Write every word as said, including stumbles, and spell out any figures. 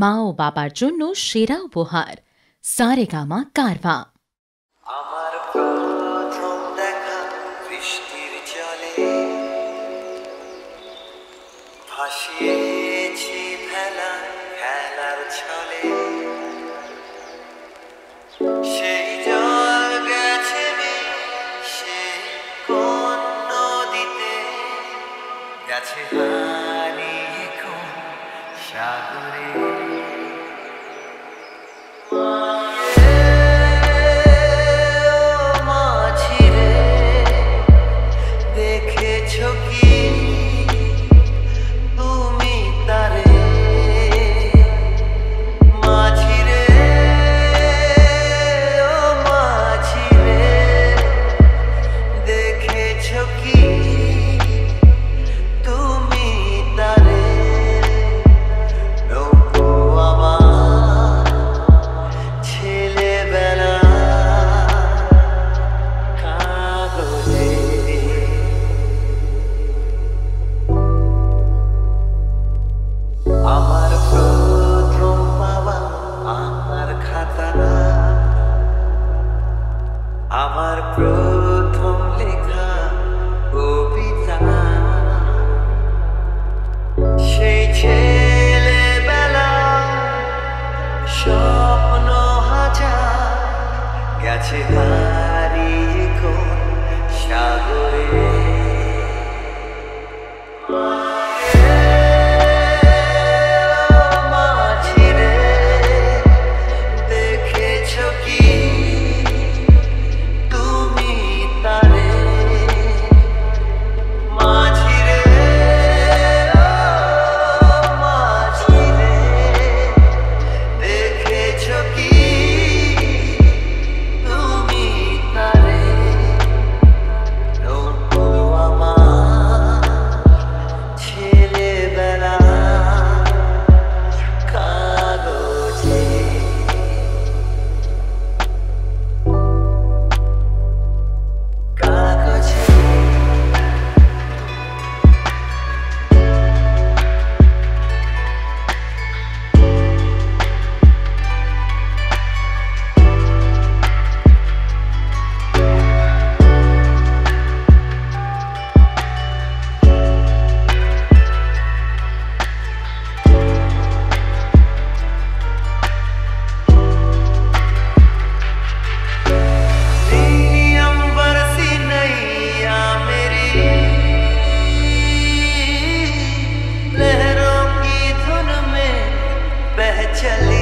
মা ও বাবার জন্য সেরা উপহার সারেগামা কারভা। আমার প্রথম দেখা বৃষ্টির জলে ভাসিয়েছি ভেলা খেলার ছলে, সেই জল গেছে সেই কোন নদীতে, গেছে হারিয়ে কোন সাগরে। আমার প্রথম লেখা কবিতা, সেই ছেলেবেলা স্বপ্ন হাজার, গেছে হারিয়ে কোন সাগরে। चले